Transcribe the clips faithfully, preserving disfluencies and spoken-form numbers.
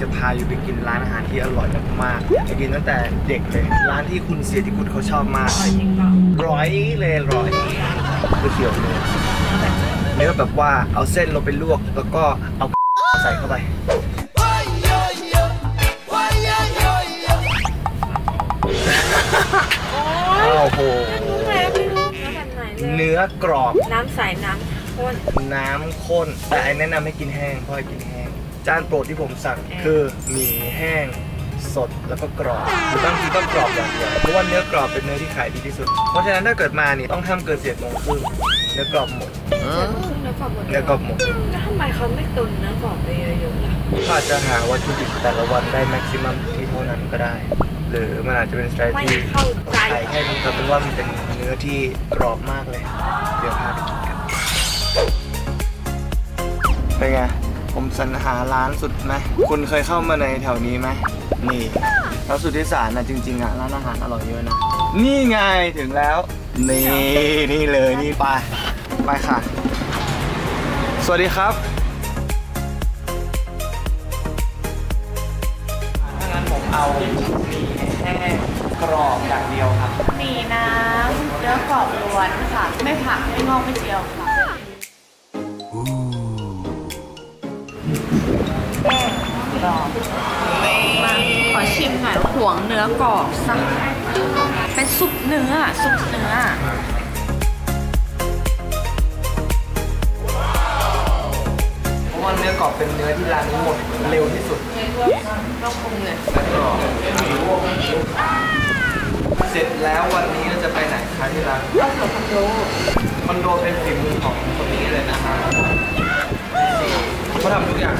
จะพาอยู่ไปกินร้านอาหารที่อร่อยมากๆจะกินตั้งแต่เด็กเลยร้านที่คุณเสียที่คุณเขาชอบมากร้อยเลยร้อยก๋วยเตี๋ยวเนื้อเนื้อแบบว่าเอาเส้นลงไปลวกแล้วก็เอาใส่เข้าไปโอ้โหเนื้อกรอบน้ำใสน้ำข้นน้ำข้นแต่ไอ้แนะนำให้กินแห้งเพราะให้กินแห้งจานโปรดที่ผมสั่งคือหมี่แห้งสดแล้วก็กรอบบางทีต้องกรอบอย่างเดียวเพราะว่าเนื้อกรอบเป็นเนื้อที่ขายดีที่สุดเพราะฉะนั้นถ้าเกิดมาเนี่ยต้องทำเกินเจ็ดโมงครึ่งเนื้อกรอบหมดเนื้อกรอบหมดเนื้อกรอบหมดแล้วทำไมเขาไม่ตุนเนื้อกรอบไปเยอะๆล่ะก็จะหาวัตถุดิบแต่ละวันได้แม็กซิมัมที่เท่านั้นก็ได้หรือมันอาจจะเป็นสไตล์ที่ใส่ให้มันกลายเป็นว่ามันเป็นเนื้อที่กรอบมากเลยเดี๋ยวพาไปกินกันเป็นไงผมสรรหาร้านสุดไหมคุณเคยเข้ามาในแถวนี้ไหมนี่แล้วสุดที่สารนะจริงๆอ่ะร้านอาหารอร่อยเยอะนะนี่ไงถึงแล้วนี่นี่เลยนี่ไปไปค่ะสวัสดีครับถ้างั้นผมเอากรอบอย่างเดียวครับหมี่น้ำเนื้อกรอบล้วนค่ะไม่ผักไม่งอกไม่เจียวค่ะแป้งกรอบมาขอชิมหน่อยห่วงเนื้อกรอบสักเป็นซุปเนื้อซุปเนื้อเพราะว่าเนื้อกรอบเป็นเนื้อที่ร้านนี้หมดเร็วที่สุดต้องปรุงเลยกรอบเสร็จแล้ววันนี้เราจะไปไหนคะที่ร้านคอนโดคอนโดเป็นฝีมือของคนนี้เลยนะคะเขาทำทุกอย่าง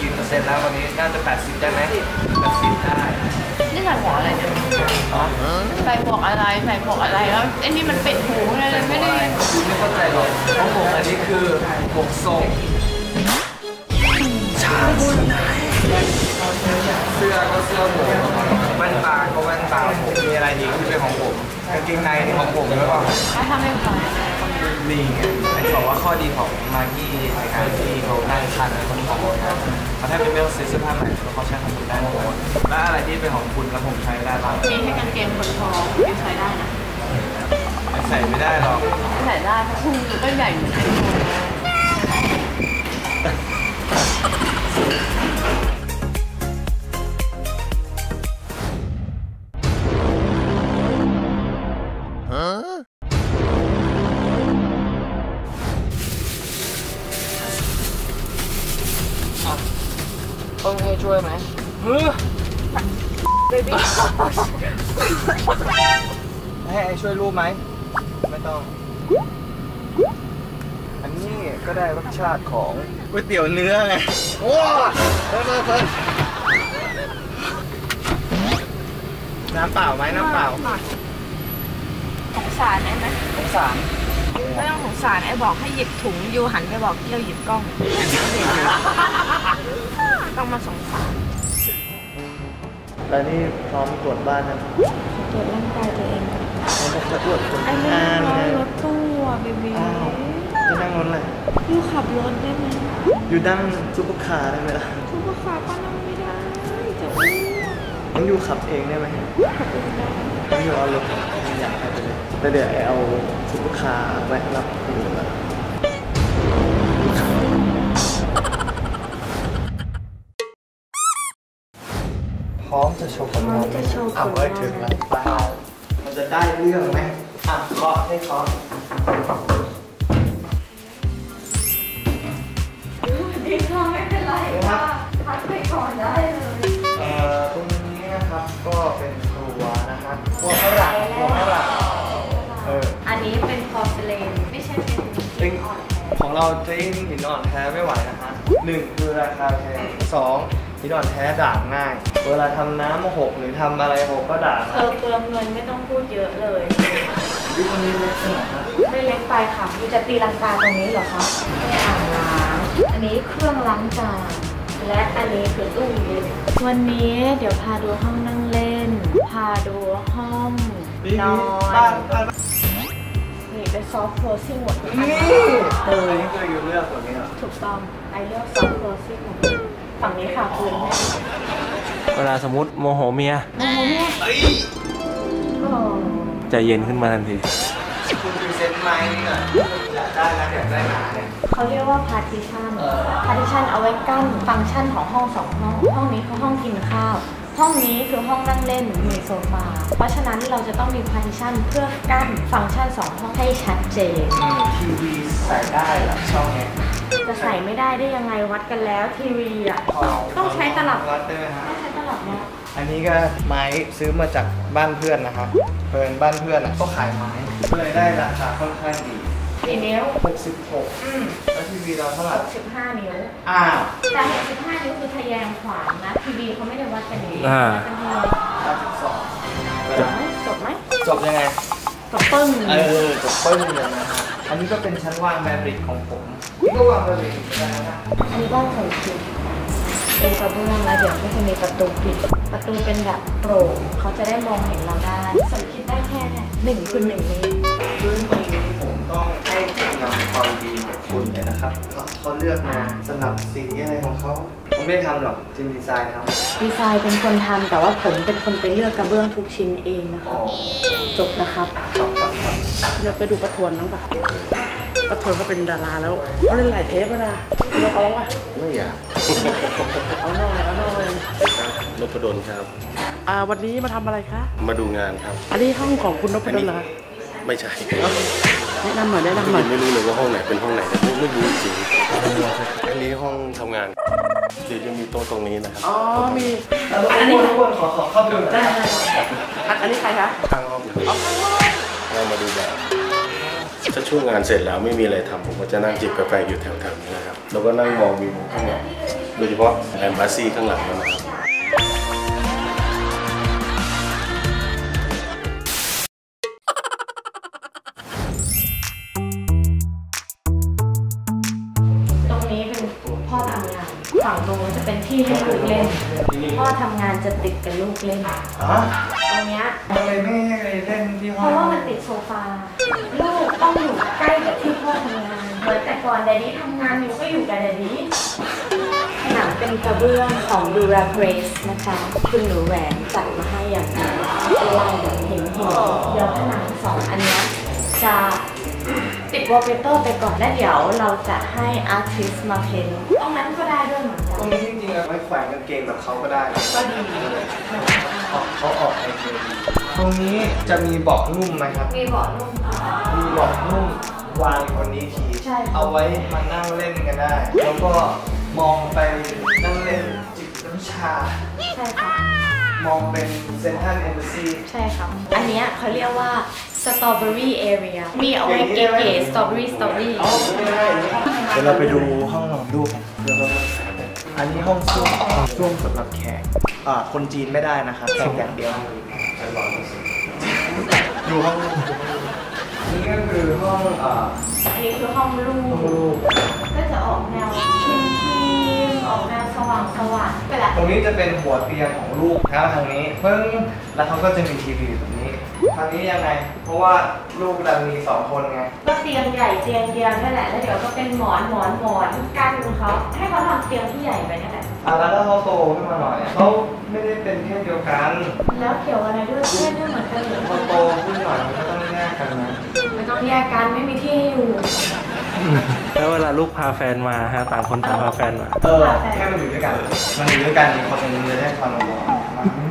กี่เปอร์เซ็นต์แล้ววันนี้น่าจะแปดสิบได้ไหมแปดสิบได้นี่ใส่หมวกอะไรเนี่ยใส่หมวกอะไรใส่หมวกอะไรแล้วไอ้นี่มันเป็ดหูอะไรเลยไม่ได้ไม่เข้าใจหรอกเพราะหมวกอันนี้คือหมวกทรงชาบูนายเสื้อก็เสื้อหมวกแว่นตาก็แว่นตาผมมีอะไรดีที่เป็นของผมกางเกงในนี่ของผมหรือเปล่าถ้าทำไม่พอนี่ไงไอ้บอกว่าข้อดีของมากี้ในการที่เขาได้ชั้นคนของเราครับเขาแทบจะไม่ต้องซื้อเสื้อผ้าใหม่เพราะเขาใช้ของคุณได้หมดและอะไรที่เป็นของคุณแล้วผมใช้ได้บ้างมีแค่กางเกงคนท้องไม่ใช้ได้นะใส่ไม่ได้หรอกใส่ได้เพราะคุณก็ใหญ่เหมือนกันต้องให้ช่วยไหมเฮ้ยเบบี้ให้ไอช่วยรูปไหมไม่ต้องอันนี้ก็ได้รสชาติของก๋วยเตี๋ยวเนื้อไงโอ้เพิ่มเพิ่มน้ำเปล่าไหมน้ำเปล่าสงสารได้ไหมสงสารไม่ต้องสงสารไอบอกให้หยิบถุงยูหันไปบอกเราหยิบกล้องต้องมาสองฝั่งแล้วนี่พร้อมตรวจบ้านนะตรวจร่างกายตัวเองจะตรวจตรวจไอ้นี่รถตู้อะเบบี้จะนั่งรถอะไรอยู่ขับรถได้ไหมอยู่นั่งซุปเปอร์คาร์ได้ไหมล่ะซุปเปอร์คาร์ก็นั่งไม่ได้จะอ้วนต้องอยู่ขับเองได้ไหมขับเองได้ต้องอยู่เอารถอยากไปเลยแต่เดี๋ยวไอเอาซุปเปอร์คาร์แวะรับอยู่แล้วพร้อมจะโชว์ผลงานอ่ะเว้ยถึงแล้วมันจะได้เรื่องไหมอ่ะเคาะให้เคาะดีค่ะไม่เป็นไรค่ะพักไปก่อนได้เลยเอ่อตรงนี้นะครับก็เป็นครัวนะคะครัวฝรั่งครัวฝรั่งเอออันนี้เป็นพอร์ซิเลนไม่ใช่เป็นหินอ่อนของเราจะหินอ่อนแท้ไม่ไหวนะคะหนึ่งคือราคาแพงสองหินอ่อนแท้ด่างง่ายเวลาทำน้ำหกหรือทำอะไรหกก็ด่างเออเติมเงินไม่ต้องพูดเยอะเลยวิธีนี้เล็กขนาดนั้นไม่เล็กไปค่ะคุณจะตีลังกาตรงนี้เหรอคะอ่างล้างอันนี้เครื่องล้างจานและอันนี้คือตู้เย็นวันนี้เดี๋ยวพาดูห้องนั่งเล่นพาดูห้องนอนนี่เป็นซอฟต์โคลซิ่งหมดนี่เออนี่คืออยู่เลือกแบบนี้เหรอถูกต้องไอเลือกซอฟต์โคลซิ่งฝั่งนี้ค่ะคุณ เวลาสมมติโมโหเมียโมโหเมียใจเย็นขึ้นมาทันทีคุณดูเซนไมล์นี่หน่อยอยากได้นะอยากได้หนาเนี่ยเขาเรียกว่า partition partition เอาไว้กั้นฟังก์ชันของห้องสองห้องห้องนี้คือห้องกินข้าวห้องนี้คือห้องนั่งเล่นมีโซฟาเพราะฉะนั้นเราจะต้องมี partition เพื่อกั้นฟังก์ชันสองห้องให้ชัดเจนทีวีใส่ได้หรอช่องเนี้ยจะใส่ไม่ได้ได้ยังไงวัดกันแล้วทีวีอ่ะต้องใช้ตลับต้องใช้ตลับเนี้ยอันนี้ก็ไม้ซื้อมาจากบ้านเพื่อนนะครับเพื่อนบ้านเพื่อนอ่ะก็ขายไม้ก็เลยได้ราคาค่อนข้างดีกี่นิ้วหกสิบหกอืมแล้วทีวีเราเท่าไหร่หกสิบห้านิ้วอ่าแต่หกสิบห้านิ้วคือทะแยงขวางนะทีวีเขาไม่ได้วัดกันนี้อ่าจบไหมจบยังไงจบปึ้งเออจบปึ้งเลยนะอันนี้ก็เป็นชั้นวางแมริกของผมนี่ก็วางแมริกได้นะอันนี้บ้านของคุณเป็นกระเบื้องแล้วเดี๋ยวก็จะมีประตูปิดประตูเป็นแบบโปร่งเขาจะได้มองเห็นเราได้สมคิดได้แค่เนี่ยหนึ่งคูณหนึ่งนี้ซึ่งตรงนี้ผมต้องให้คุณนำความดีของคุณเลยนะครับเขาเลือกมาสำหรับสิ่งอะไรของเขาผมไม่ทำหรอกจิมดีไซน์ทำดีไซน์เป็นคนทำแต่ว่าผมเป็นคนไปเลือกกระเบื้องทุกชิ้นเองนะครับจบนะครับเราไปดูประทวนน้องป่ะประทวนก็เป็นดาราแล้วเขาเล่นหลายเทปแล้วนะเราเอาวะไม่อยากเอาหน่อยเอาหน่อยนพดลครับอ่าวันนี้มาทำอะไรคะมาดูงานครับอันนี้ห้องของคุณนพดลเหรอไม่ใช่แนะนำหน่อยแนะนำหน่อยไม่รู้เลยว่าห้องไหนเป็นห้องไหนแต่ไม่รู้จริงอันนี้ห้องทำงานเดี๋ยวจะมีโต๊ะตรงนี้นะครับอ๋อมีอันนี้ทุกคนขอขอเข้าไปดูได้อันนี้ใครคะทางห้องเรามาดูแบบถ้าช่วงงานเสร็จแล้วไม่มีอะไรทำผมก็จะนั่งจิบกาแฟอยู่แถวๆนี้นะครับแล้วก็นั่งมองวิวข้างหลังโดยเฉพาะแอมบาสซีข้างหลังนะครับฝั่งโน้นจะเป็นที่ให้ลูกเล่นพ่อทำงานจะติดกับลูกเล่นตรงเนี้ยเลยไม่ให้เล่นที่ห้องเพราะว่ามันติดโซฟาลูกต้องอยู่ใกล้กับที่พ่อทำงานเหมือนแต่ก่อนแดดดี้ทำงานอยู่ก็อยู่กับแดดดี้ผนังเป็นกระเบื้องของดูราเพรสนะคะคุณหนูแหวนจัดมาให้อย่างนี้เป็นลายแบบเห็นเห็นเดี๋ยวผนังสองอันนี้จะติดวอลเปเปอร์ไปก่อนแล้วเดี๋ยวเราจะให้อาร์ติสต์มาเพ้นตรงนั้นก็ได้ด้วยเหมือนกันตรงนี้จริงๆเราไม่แขวนกางเกงแบบเขาก็ได้ก็ดีเลยเขาออกไอเดียดีตรงนี้จะมีเบาะนุ่มไหมครับมีเบาะนุ่มมีเบาะนุ่มวางอยู่บนนี้ทีเอาไว้มานั่งเล่นกันได้แล้วก็มองไปนั่งเล่นจิบน้ำชาใช่ค่ะมองเป็นเซ็นทรัลเอมบาสซีใช่ครับอันนี้เขาเรียกว่าสตรอเบอรี่แอเรียมีเอาไว้เก๋ๆสตรอเบอรี่สตรอเบอรี่เดี๋ยวเราไปดูห้องนอนลูกแล้วก็อันนี้ห้องส้วมส้วมสำหรับแขกอ่าคนจีนไม่ได้นะครับแขกอย่างเดียวดูห้องลูกนี่ก็คือห้องอ่าอันนี้คือห้องลูกก็จะออกแนวออกแนวสว่างสว่างไปละตรงนี้จะเป็นหัวเตียงของลูกแล้วทางนี้เพิ่งแล้วเขาก็จะมีทีวีตรงนี้ทางนี้ยังไงเพราะว่าลูกเรามีสองคนไงก็เตียงใหญ่เตียงเดียวนั่นแหละแล้วเดี๋ยวก็เป็นหมอนหมอนหมอนกันเขาให้เขาทำเตียงที่ใหญ่ไปนั่นแหละอ่ะแล้วถ้าเขาโตขึ้นมาหน่อยเขาไม่ได้เป็นเพศเดียวกันแล้วเกี่ยวอะไรด้วยเพศด้วยเหมือนกันพอโตขึ้นหน่อยก็ต้องแยกกันนะไม่ต้องแยกกันไม่มีที่ให้อยู่แล้วเวลาลูกพาแฟนมาฮะต่างคนต่างพาแฟนมาเออแค่มันอยู่ด้วยกันมันอยู่ด้วยกันมีความเป็นมือได้ความอบอุ่น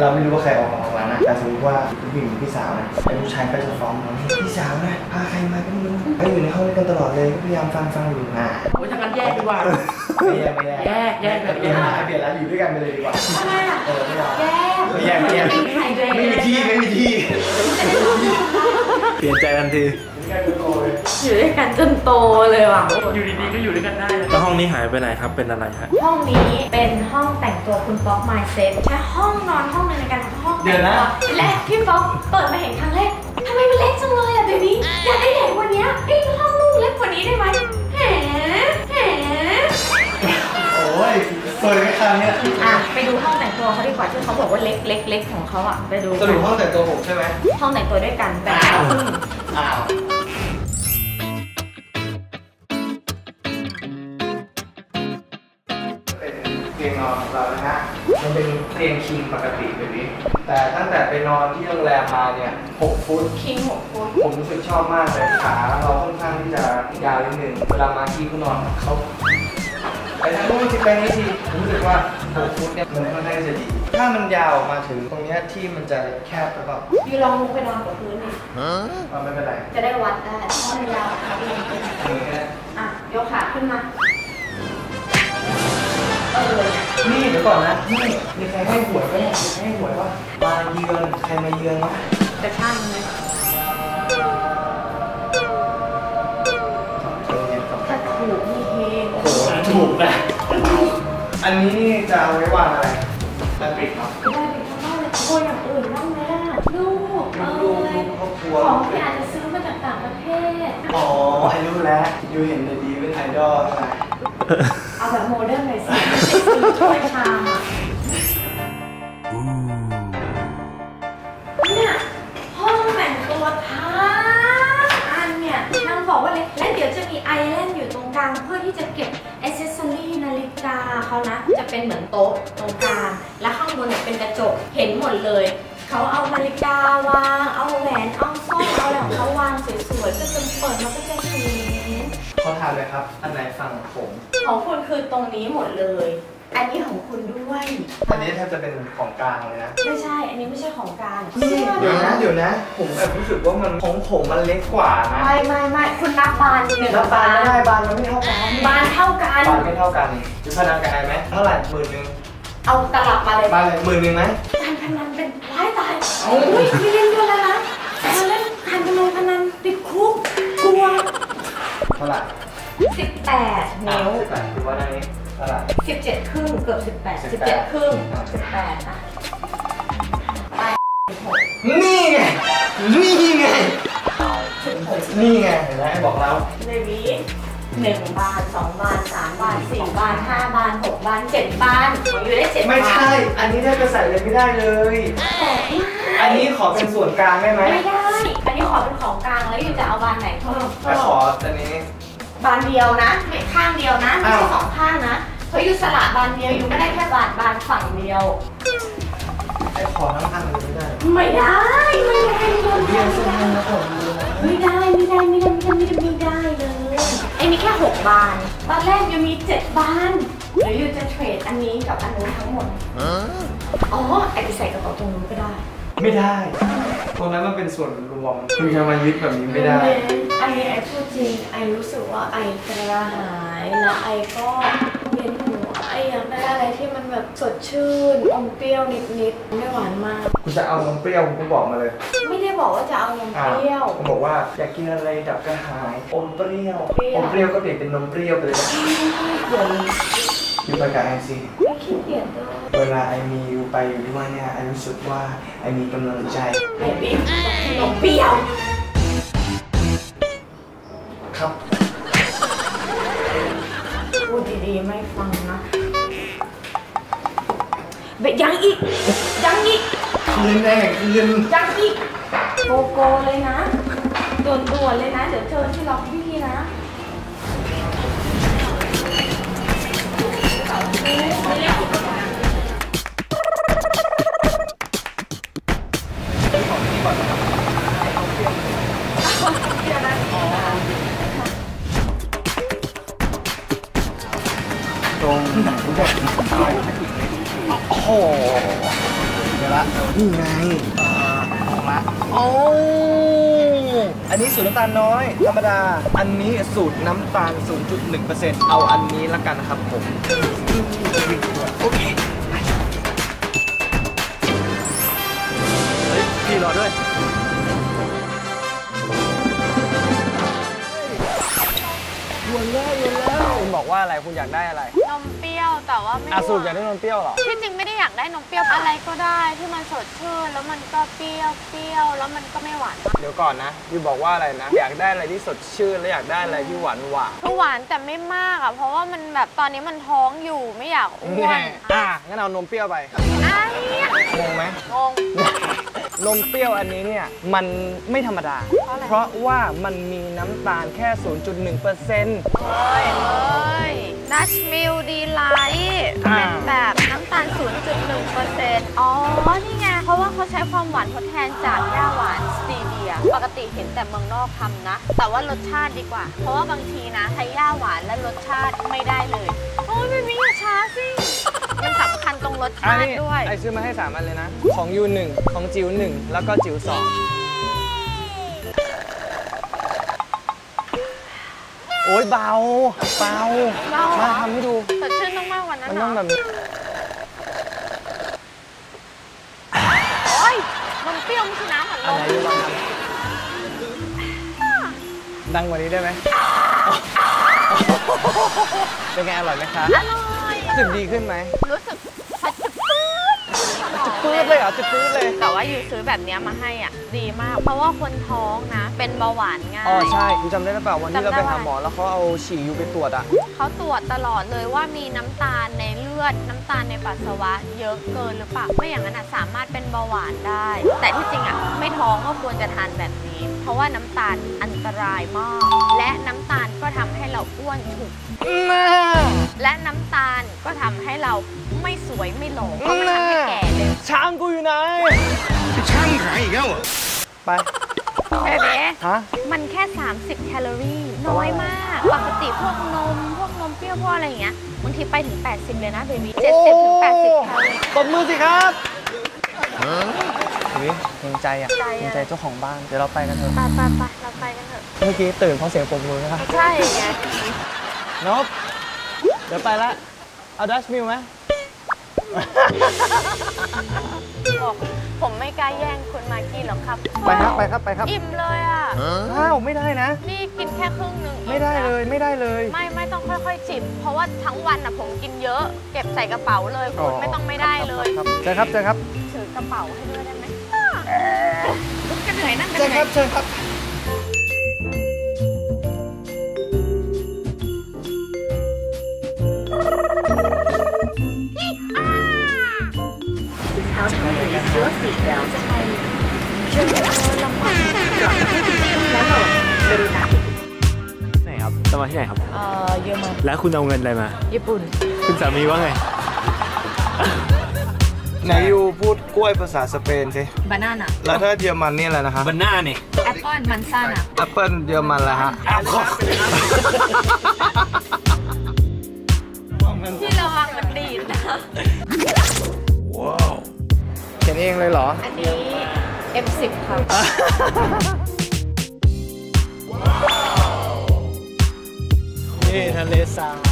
เราไม่รู้ว่าใครออกมาออกมานะแต่สมมติว่าผู้หญิงพี่สาวนะไอ้ผู้ชายก็จะฟ้องนะพี่สาวนะพาใครมาก็ไม่รู้ก็อยู่ในห้องด้วยกันตลอดเลยพยายามฟังฟังอยู่นะโอ้ยทางนั้นแยกดีกว่าไม่แยกไม่แยกแยกแบบเปลี่ยนร้านเปลี่ยนร้านอยู่ด้วยกันไปเลยดีกว่าเออไม่แยกแยกไม่มีที่ไม่มีที่เปลี่ยนใจทันทีอยู่ด้วยกันจนโตเลยว่ะอยู่ดีๆก็อยู่ด้วยกันได้แล้วห้องนี้หายไปไหนครับเป็นอะไรฮะห้องนี้เป็นห้องแต่งตัวคุณป๊อกไมล์เซฟใช้ห้องนอนห้องนึงในการห้องเดียวนะและพี่ป๊อกเปิดมาเห็นครั้งแรกทำไมมันเล็กจังเลยอ่ะเบบี้อยากได้ใหญ่กว่านี้ไอ้ห้องลูกเล็กกว่านี้ได้ไหมแหมแหมโอ้ยเปิดไม่ทันเนี่ยอ่ะไปดูห้องแต่งตัวเขาดีกว่าที่เขาบอกว่าเล็กเล็กเล็กของเขาอ่ะไปดูสรุปห้องแต่งตัวผมใช่ไหมห้องแต่งตัวด้วยกันแบบอ้าวเป็นเตียงนอนของเรา นะมันเป็นเตียงคิงปกติแบบนี้แต่ตั้งแต่ไปนอนที่โรงแรมมาเนี่ยหกฟุตคิงหกฟุตผมรู้สึกชอบมากเลยขาเราค่อนข้างที่จะยาวนิดนึงเวลามาที่เขานอนเขาไปทางนู้นที่ไปนี่ทีรู้สึกว่าหกฟุตเนี่ยมันค่อนข้างจะดีถ้ามันยาวมาถึงตรงนี้ที่มันจะแคบหรือเปล่าอยู่ลองลุกไปนอนกับพื้นดิอ๋อไม่เป็นไรจะได้วัดได้ถ้ามันยาวครับนี่อ่ะยกขาขึ้นมานี่เดี๋ยวก่อนนะนี่มีใครให้หวยไหมให้หวยว่ามาเยือนใครมาเยือนวะจะช่างไหมถ้าถูกนี่เองโอ้โหถูกนะอันนี้จะเอาไว้วางอะไรจะปิดครับได้ปิดเพราะว่าโกยอย่างอื่นบ้างไหมล่ะลูกลูกครอบครัวของที่อาจจะซื้อมาจากต่างประเทศอ๋ออายุแล้วยูเห็นเดดี้เป็นไอดอลนะเอาแบบโมเดิร์นเลยสิช่วยชามเนี่ยห้องแต่งตัวทั้งอันเนี่ยนางบอกว่าเลยและเดี๋ยวจะมีไอแลนด์อยู่ตรงกลางเพื่อที่จะเก็บแอคเซสซอรี่นาฬิกาเขานะจะเป็นเหมือนโต๊ะตรงกลางและข้างบนเป็นกระจกเห็นหมดเลยเขาเอานาฬิกาวางเอาแหวนเอาสร้อยเอาอะไรของเขาวางสวยๆก็จะเปิดมาก็จะเห็นขอถามเลยครับอันไหนฝั่งผมของคุณคือตรงนี้หมดเลยอันนี้ของคุณด้วยอันนี้ถ้าจะเป็นของกลางเลยนะไม่ใช่อันนี้ไม่ใช่ของกลางเดี๋ยวนะเดี๋ยวนะผมแบบรู้สึกว่ามันของผมมันเล็กกว่านะไม่ไม่ไม่คุณนับบานหนึ่งบานไม่ได้บานมันไม่เท่ากันบานเท่ากันบานไม่เท่ากันจะพนันกับใครไหมเท่าไหร่หมื่นหนึ่งเอาตลับมาเลยบานเลยหมื่นหนึ่งไหมการพนันเป็นร้ายตายโอ้ยมีเล่นด้วยแล้วนะเราเล่นการพนันพนันติดคุกกลัวเท่าไหร่สิบแปดนิ้วสิบแปดคือว่าได้เท่าไหร่สิบเจ็ดครึ่งเกือบสิบแปดสิบเจ็ดครึ่งสิบแปดนะไปนี่ไงนี่ไงนี่ไงเห็นไหมบอกแล้วเบบี้หนึ่งบานสองบานสามบานสี่บานห้าบานหกบานเจ็ดบานอยู่ได้เจ็ดบานไม่ใช่อันนี้ได้กระใส่เลยไม่ได้เลยอันนี้ขอเป็นส่วนกลางได้ไหมไม่ได้อันนี้ขอเป็นของกลางแล้วอยู่จะเอาบานไหนเพิ่มแต่ขออันนี้บานเดียวนะไม่ข้างเดียวนะไม่ใช่สองข้างนะเพราะยูสละบานเดียวยูไม่ได้แค่บานบานฝั่งเดียวไอ้ขอทั้งอันเลยไม่ได้ไม่ได้ไม่ได้ไม่ได้ไม่ได้ไม่ได้ไม่ได้ไม่ได้เลยไอ้มีแค่หกบานตอนแรกยูมีเจ็ดบานหรือยูจะเทรดอันนี้กับอันนู้นทั้งหมดอ๋อไอ้จะใส่กระเป๋าตรงนู้นก็ได้ไม่ได้ตรงนั้นมันเป็นส่วนรวมคุณจะมายึดแบบนี้ไม่ได้ไอไอพูดจริงไอรู้สึกว่าไอกระหายและไอก็เย็นหัวไออยากได้อะไรที่มันแบบสดชื่นอมเปรี้ยวนิดๆไม่หวานมากคุณจะเอานมเปรี้ยวคุณบอกมาเลยไม่ได้บอกว่าจะเอานมเปรี้ยวผมบอกว่าอยากกินอะไรดับกระหายอมเปรี้ยวอมเปรี้ยวก็เปลี่ยนเป็นนมเปรี้ยวไปเลยอยู่ไปกับไอซีไม่ขี้เกียจด้วยเวลาไอมีอยู่ไปอยู่ด้วยเนี่ยไอรู้สึกว่าไอมีกำลังใจไอปิ๊งนมเปรี้ยวพูดดีๆไม่ฟังนะเบะยังอีกยังอีกคืนแน่คืนยังอีกโกโก้เลยนะโดนตัวเลยนะเดี๋ยวเจอที่ล็อกพี่นะตรงไหนก็ได้โอ้โหเดี๋ยวละนี่ไงออกละโอ้อันนี้สูตรน้ำตาลน้อยธรรมดาอันนี้สูตรน้ำตาล ศูนย์จุดหนึ่งเปอร์เซ็นต์ เอาอันนี้ละกันครับผมโอเคพี่รอด้วยวนแล้ววนแล้วคุณบอกว่าอะไรคุณอยากได้อะไรนมเปรี้ยวแต่ว่าไม่สูตรอยากได้นมเปรี้ยวหรอที่จริงไม่ได้อยากได้นมเปรี้ยวอะไรก็ได้ที่มันสดชื่นแล้วมันก็เปรี้ยวเปรี้ยวแล้วมันก็ไม่หวานเดี๋ยวก่อนนะยูบอกว่าอะไรนะอยากได้อะไรที่สดชื่นและอยากได้อะไรที่หวานหวานหวานแต่ไม่มากอ่ะเพราะว่ามันแบบตอนนี้มันท้องอยู่ไม่อยากอ้วนอ่ะงั้นเอานมเปรี้ยวไปงงไหมงงนมเปรี้ยวอันนี้เนี่ยมันไม่ธรรมดาเพราะว่ามันมีน้ำตาลแค่ ศูนย์จุดหนึ่งเปอร์เซ็นต์ เฮ้ย dutchmill delight เป็นแบบน้ำตาล ศูนย์จุดหนึ่งเปอร์เซ็นต์ อ๋อ นี่ไง เพราะว่าเขาใช้ความหวานทดแทนจากหญ้าหวานสตีเวีย ปกติเห็นแต่เมืองนอกทำนะ แต่ว่ารสชาติดีกว่า เพราะว่าบางทีนะใช้หญ้าหวานและรสชาติไม่ได้เลย โอ้ยไม่มีอย่าช้าสิ มันสำคัญตรงรสชาติด้วย ไอซื้อมาให้สามอันเลยนะ ของยูหนึ่ง ของจิ๋วหนึ่ง แล้วก็จิ๋วสองโอ๊ยเบาเบามาทำให้ดูสดชื่นต้องมากกว่านั้นมันต้องแบบโอ๊ยมันเปรี้ยวมันคือน้ำเหมือนลมดังกว่านี้ได้ไหมเป็นไงอร่อยไหมคะอร่อยรู้สึกดีขึ้นไหมรู้สึกจะปื้ดเลยเหรอจะปื้ดเลยแต่ว่าอยู่ซื้อแบบนี้มาให้อ่ะดีมากเพราะว่าคนท้องนะเป็นเบาหวานง่ายอ๋อใช่คุณจำได้หรือเปล่าวันที่เราไปหาหมอแล้วเขาเอาฉี่ยูไปตรวจอ่ะเขาตรวจตลอดเลยว่ามีน้ำตาลในเลือดน้ำตาลในปัสสาวะเยอะเกินหรือเปล่าไม่อย่างนั้นอ่ะสามารถเป็นเบาหวานได้แต่ที่จริงอ่ะไม่ท้องก็ควรจะทานแบบนี้เพราะว่าน้ำตาลอันตรายมากและน้ำตาลก็ทำให้เราอ้วนฉุกและน้ำตาลก็ทำให้เราไม่สวยไม่หล่อก็ไม่แก่เลยช้างกูอยู่ไหนช้างหายอีกแล้วไปเบเบ้ฮะมันแค่สามสิบแคลอรี่น้อยมากปกติพวกนมพวกนมเปรี้ยวพวกอะไรอย่างเงี้ยบางทีไปถึงแปดสิบเลยนะเบบี้เจ็ดสิบถึงแปดสิบแคลอรี่ตบมือสิครับเฮ้ยภูมิใจอ่ะภูมิใจเจ้าของบ้านเดี๋ยวเราไปกันเถอะไปไปไปเราไปกันเถอะเมื่อกี้ตื่นเพราะเสียงปรบมือนะครับใช่ไงนบเดี๋ยวไปละเอาดัชมิลไหมบอกผมไม่กล้าแย่งคุณมากี้หรอกครับไปครับไปครับไปครับอิ่มเลยอ่ะข้าวไม่ได้นะนี่กินแค่ครึ่งหนึ่งไม่ได้เลยไม่ได้เลยไม่ไม่ต้องค่อยๆจิบเพราะว่าทั้งวันอ่ะผมกินเยอะเก็บใส่กระเป๋าเลยคุณไม่ต้องไม่ได้เลยเจอครับเจอครับถือกระเป๋าให้ด้วยได้ไหมลุกกันเหนื่อยนั่งกันเลยเจอครับเจอครับไหนครับจะมาที่ไหนครับเออเยอรมันแล้วคุณเอาเงินอะไรมาญี่ปุ่นคุณสามีว่าไงไหนอยู่พูดกล้วยภาษาสเปนสิบานาน่ะแล้วถ้าเยอรมันนี่อะไรนะฮะบานานี่แอปเปิ้ลมันซ่าน่ะแอปเปิ้ลเยอรมันละฮะที่ระวังมันดีดนะว้าวเขียนเองเลยเหรออันนี้ เอ็ม สิบ ครับนี่ทะเลสาบ